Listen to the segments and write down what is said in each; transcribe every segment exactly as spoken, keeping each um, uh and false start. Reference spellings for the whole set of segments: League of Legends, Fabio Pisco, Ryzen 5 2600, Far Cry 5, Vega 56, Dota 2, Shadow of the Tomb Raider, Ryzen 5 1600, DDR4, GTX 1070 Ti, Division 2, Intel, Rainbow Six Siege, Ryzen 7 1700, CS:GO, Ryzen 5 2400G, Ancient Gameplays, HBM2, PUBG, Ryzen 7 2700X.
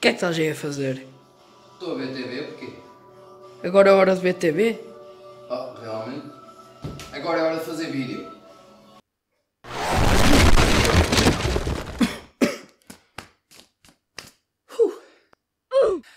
que é que estás aí a fazer? Estou a ver T V, porquê? Agora é hora de ver T V? Oh, realmente? Agora é hora de fazer vídeo?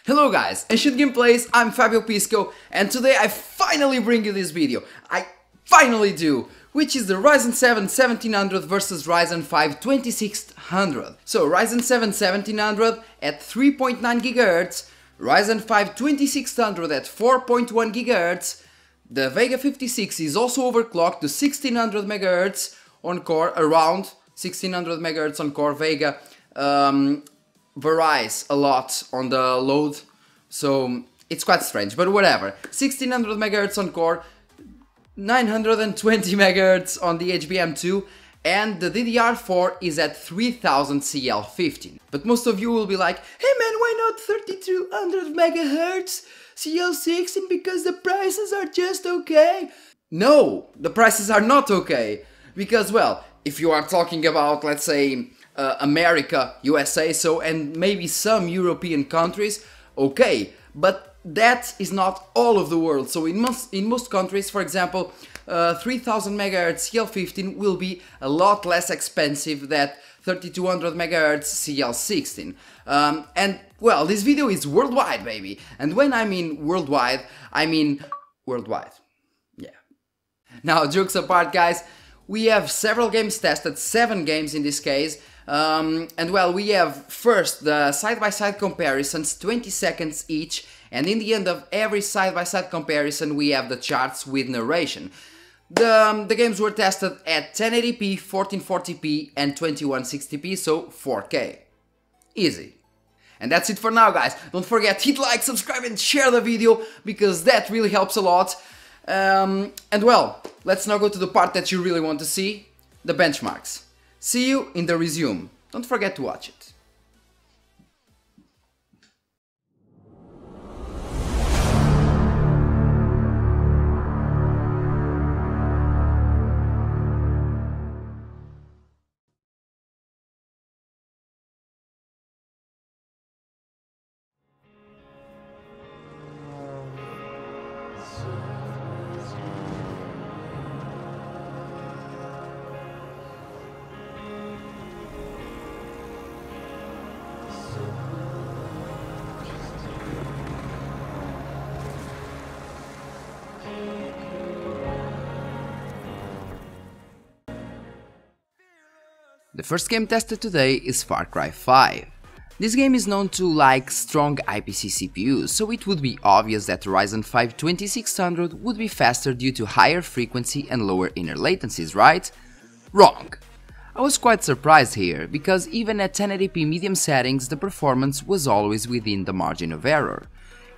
Hello guys, Ancient Gameplays, I'm Fabio Pisco, and today I finally bring you this video. I finally do! Which is the Ryzen seven seventeen hundred versus Ryzen five twenty-six hundred. So Ryzen seven seventeen hundred at three point nine gigahertz, Ryzen five twenty-six hundred at four point one gigahertz, the Vega fifty-six is also overclocked to sixteen hundred megahertz on core, around sixteen hundred megahertz on core. Vega um, varies a lot on the load, so it's quite strange, but whatever. Sixteen hundred megahertz on core, nine hundred twenty megahertz on the H B M two, and the D D R four is at three thousand C L fifteen. But most of you will be like, hey man, why not thirty-two hundred megahertz C L sixteen, because the prices are just okay? No, the prices are not okay, because, well, if you are talking about, let's say, Uh, America, U S A, so, and maybe some European countries, okay, but that is not all of the world. So in most in most countries, for example, uh, three thousand megahertz C L fifteen will be a lot less expensive than thirty-two hundred megahertz C L sixteen. Um, and well, this video is worldwide, baby. And when I mean worldwide, I mean worldwide. Yeah. Now, jokes apart, guys, we have several games tested, seven games in this case. Um, and well, we have first the side-by-side comparisons, twenty seconds each, and in the end of every side-by-side comparison we have the charts with narration. The, um, the games were tested at ten eighty p, fourteen forty p and twenty-one sixty p, so four K. Easy. And that's it for now, guys. Don't forget, hit like, subscribe and share the video, because that really helps a lot. Um, and well, let's now go to the part that you really want to see, the benchmarks. See you in the resume. Don't forget to watch it. The first game tested today is Far Cry five. This game is known to like strong I P C C P Us, so it would be obvious that Ryzen five twenty-six hundred would be faster due to higher frequency and lower inner latencies, right? Wrong! I was quite surprised here, because even at ten eighty p medium settings the performance was always within the margin of error.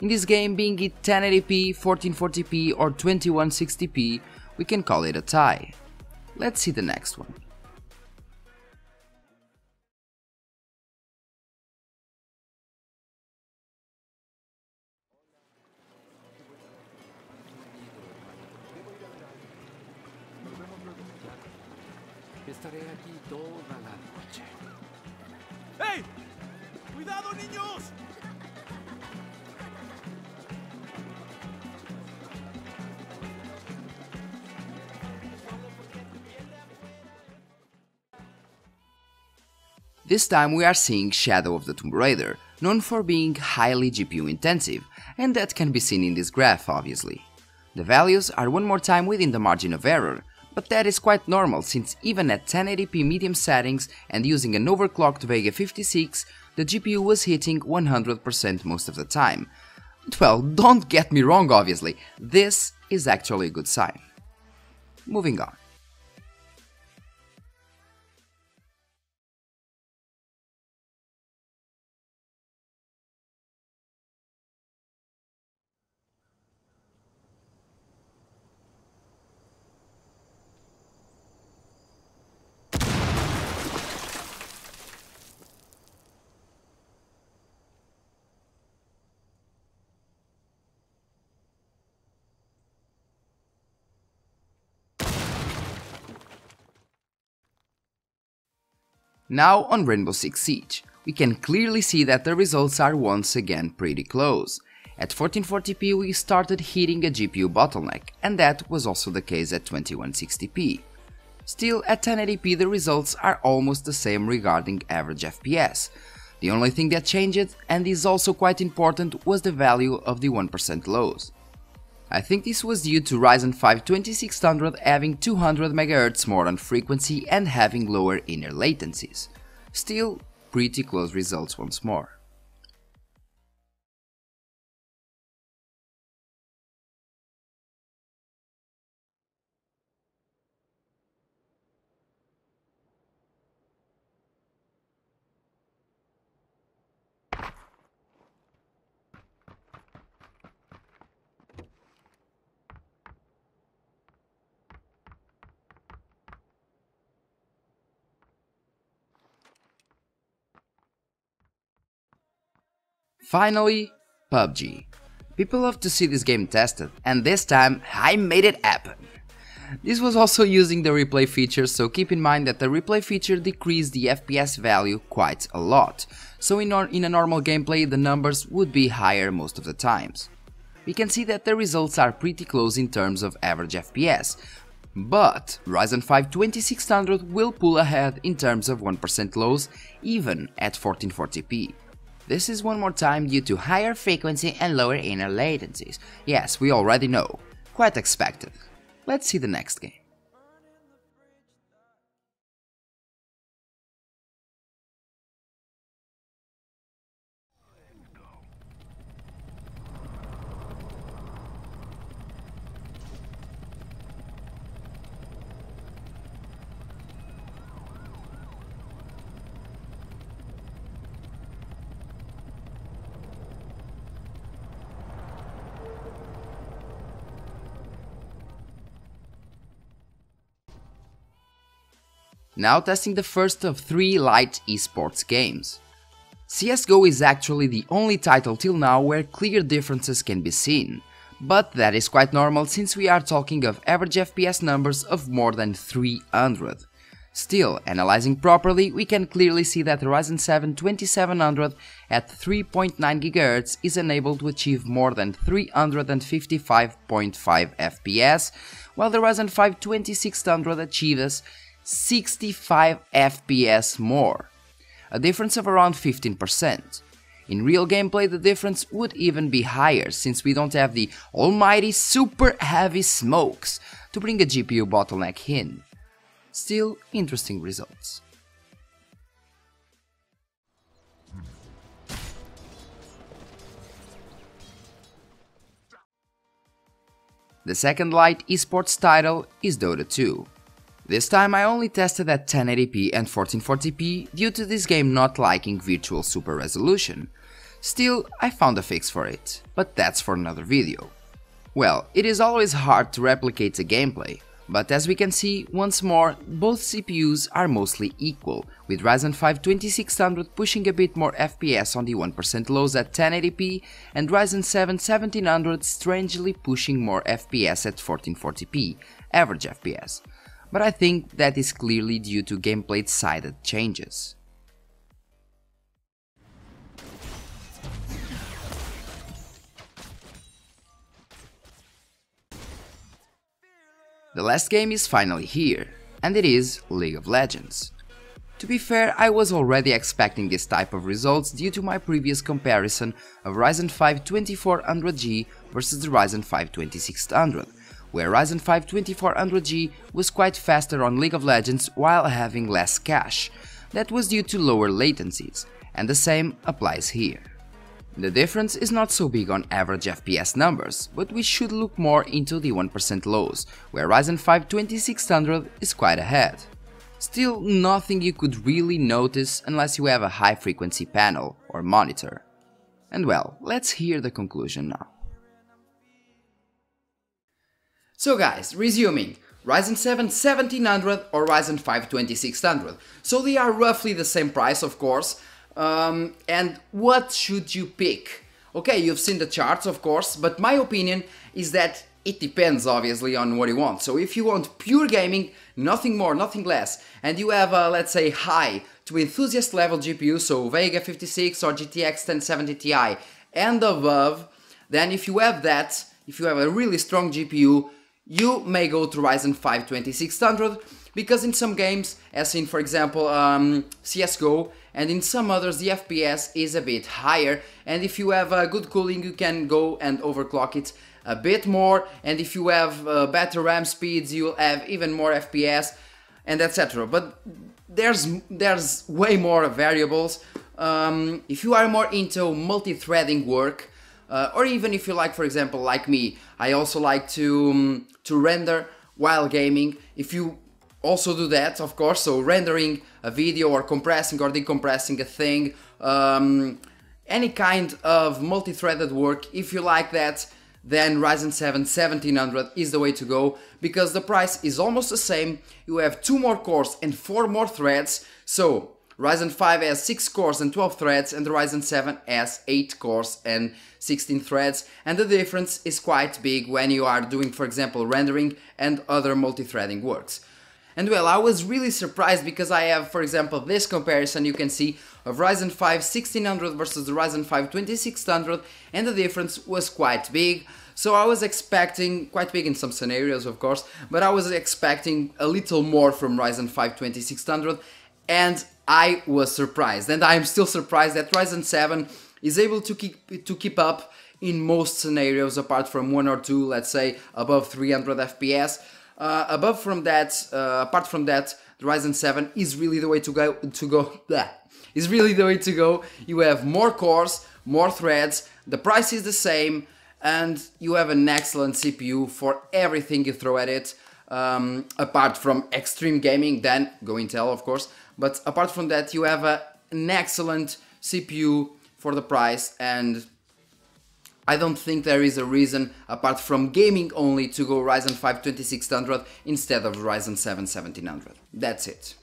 In this game, being it ten eighty p, fourteen forty p or twenty-one sixty p, we can call it a tie. Let's see the next one. Hey! Cuidado, niños! This time we are seeing Shadow of the Tomb Raider, known for being highly G P U intensive, and that can be seen in this graph, obviously. The values are one more time within the margin of error, but that is quite normal, since even at ten eighty p medium settings and using an overclocked Vega fifty-six, the G P U was hitting one hundred percent most of the time. Well, don't get me wrong, obviously, this is actually a good sign. Moving on. Now on Rainbow Six Siege, we can clearly see that the results are once again pretty close. At fourteen forty p we started hitting a G P U bottleneck, and that was also the case at twenty one sixty p. Still, at ten eighty p the results are almost the same regarding average F P S. The only thing that changed, and is also quite important, was the value of the one percent lows. I think this was due to Ryzen five twenty six hundred having two hundred megahertz more on frequency and having lower inner latencies. Still, pretty close results once more. Finally, P U B G. People love to see this game tested, and this time I made it happen. This was also using the replay feature, so keep in mind that the replay feature decreased the F P S value quite a lot, so in, in a normal gameplay the numbers would be higher most of the times. We can see that the results are pretty close in terms of average F P S, but Ryzen five twenty six hundred will pull ahead in terms of one percent lows, even at fourteen forty p. This is one more time due to higher frequency and lower inner latencies. Yes, we already know. Quite expected. Let's see the next game. Now testing the first of three light esports games. C S G O is actually the only title till now where clear differences can be seen, but that is quite normal since we are talking of average F P S numbers of more than three hundred. Still, analyzing properly, we can clearly see that the Ryzen seven twenty seven hundred at three point nine gigahertz is unable to achieve more than three hundred fifty five point five F P S, while the Ryzen five twenty six hundred achieves sixty five F P S more, a difference of around fifteen percent. In real gameplay the difference would even be higher since we don't have the almighty super heavy smokes to bring a G P U bottleneck in. Still, interesting results. The second light esports title is Dota two. This time I only tested at ten eighty p and fourteen forty p due to this game not liking virtual super resolution. Still, I found a fix for it, but that's for another video. Well, it is always hard to replicate the gameplay, but as we can see, once more, both C P Us are mostly equal, with Ryzen five twenty six hundred pushing a bit more F P S on the one percent lows at ten eighty p and Ryzen seven seventeen hundred strangely pushing more F P S at fourteen forty p, average F P S. But I think that is clearly due to gameplay-sided changes. The last game is finally here, and it is League of Legends. To be fair, I was already expecting this type of results due to my previous comparison of Ryzen five twenty four hundred G versus the Ryzen five twenty six hundred. Where Ryzen five twenty four hundred G was quite faster on League of Legends while having less cache. That was due to lower latencies, and the same applies here. The difference is not so big on average F P S numbers, but we should look more into the one percent lows, where Ryzen five twenty six hundred is quite ahead. Still, nothing you could really notice unless you have a high frequency panel or monitor. And well, let's hear the conclusion now. So guys, resuming, Ryzen seven seventeen hundred or Ryzen five twenty six hundred, so they are roughly the same price, of course, um, and what should you pick? Okay, you've seen the charts, of course, but my opinion is that it depends obviously on what you want. So if you want pure gaming, nothing more, nothing less, and you have a, let's say, high to enthusiast level G P U, so Vega fifty-six or G T X ten seventy T I and above, then if you have that, if you have a really strong G P U, you may go to Ryzen five twenty-six hundred, because in some games, as in for example um, C S G O, and in some others the F P S is a bit higher, and if you have uh, good cooling you can go and overclock it a bit more, and if you have uh, better RAM speeds you'll have even more F P S and et cetera. But there's there's way more variables. Um, if you are more into multi-threading work, uh, or even if you like, for example, like me, I also like to um, to render while gaming. If you also do that, of course, so rendering a video or compressing or decompressing a thing, um, any kind of multi-threaded work, if you like that, then Ryzen seven seventeen hundred is the way to go, because the price is almost the same. You have two more cores and four more threads. So Ryzen five has six cores and twelve threads, and the Ryzen seven has eight cores and sixteen threads, and the difference is quite big when you are doing, for example, rendering and other multi-threading works. And well, I was really surprised, because I have, for example, this comparison you can see of Ryzen five sixteen hundred versus the Ryzen five twenty-six hundred, and the difference was quite big. So I was expecting, quite big in some scenarios of course, but I was expecting a little more from Ryzen five twenty-six hundred, and I was surprised, and I am still surprised that Ryzen seven is able to keep, to keep up in most scenarios, apart from one or two, let's say, above three hundred F P S. Uh, above from that, uh, apart from that, the Ryzen seven is really the way to go. To go, bleh, is really the way to go. You have more cores, more threads. The price is the same, and you have an excellent C P U for everything you throw at it. Um, apart from extreme gaming, then go Intel, of course. But apart from that, you have a, an excellent C P U for the price, and I don't think there is a reason, apart from gaming only, to go Ryzen five twenty-six hundred instead of Ryzen seven seventeen hundred. That's it.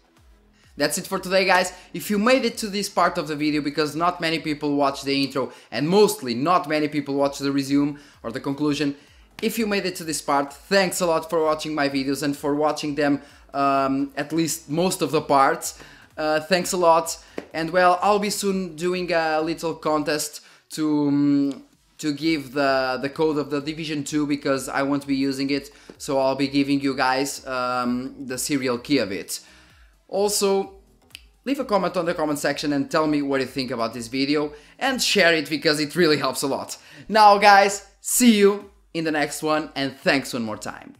That's it for today, guys. If you made it to this part of the video, because not many people watch the intro and mostly not many people watch the resume or the conclusion, if you made it to this part, thanks a lot for watching my videos and for watching them, um, at least most of the parts. Uh, thanks a lot. And well, I'll be soon doing a little contest to... Um, to give the, the code of the Division two, because I won't be using it, so I'll be giving you guys um, the serial key of it. Also, leave a comment on the comment section and tell me what you think about this video, and share it, because it really helps a lot. Now guys, see you in the next one, and thanks one more time.